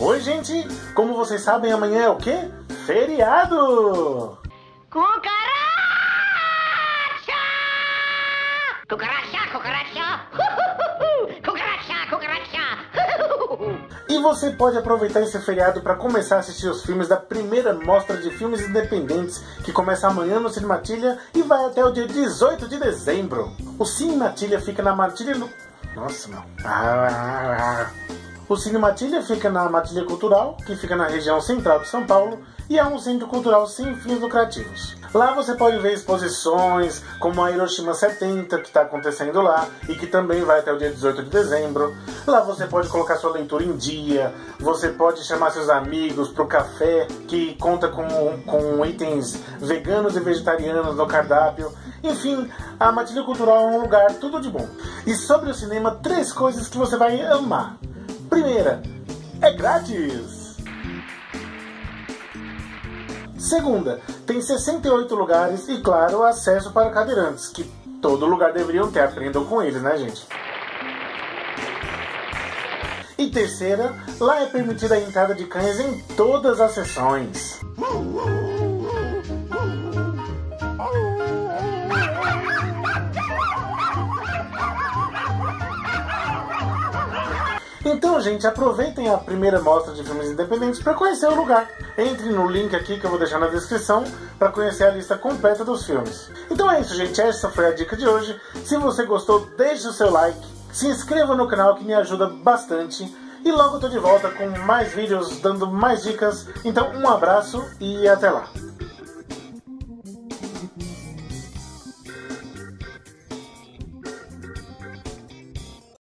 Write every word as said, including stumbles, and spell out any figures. Oi, gente! Como vocês sabem, amanhã é o quê? Feriado! Cucaracha! Cucaracha, cucaracha! Cucaracha, cucaracha! E você pode aproveitar esse feriado para começar a assistir os filmes da primeira mostra de filmes independentes, que começa amanhã no Cine Matilha e vai até o dia dezoito de dezembro. O Cine Matilha fica na Matilha... No... Nossa, não... Ah, ah, ah. O Cine Matilha fica na Matilha Cultural, que fica na região central de São Paulo, e é um centro cultural sem fins lucrativos. Lá você pode ver exposições, como a Hiroshima setenta, que está acontecendo lá, e que também vai até o dia dezoito de dezembro. Lá você pode colocar sua leitura em dia, você pode chamar seus amigos para o café, que conta com, com itens veganos e vegetarianos no cardápio. Enfim, a Matilha Cultural é um lugar tudo de bom. E sobre o cinema, três coisas que você vai amar. Primeira, é grátis. Segunda, tem sessenta e oito lugares e, claro, acesso para cadeirantes, que todo lugar deveriam ter, aprendam com eles, né, gente? E terceira, lá é permitida a entrada de cães em todas as sessões. Então, gente, aproveitem a primeira mostra de filmes independentes para conhecer o lugar. Entre no link aqui que eu vou deixar na descrição para conhecer a lista completa dos filmes. Então é isso, gente. Essa foi a dica de hoje. Se você gostou, deixe o seu like. Se inscreva no canal que me ajuda bastante. E logo eu tô de volta com mais vídeos dando mais dicas. Então um abraço e até lá.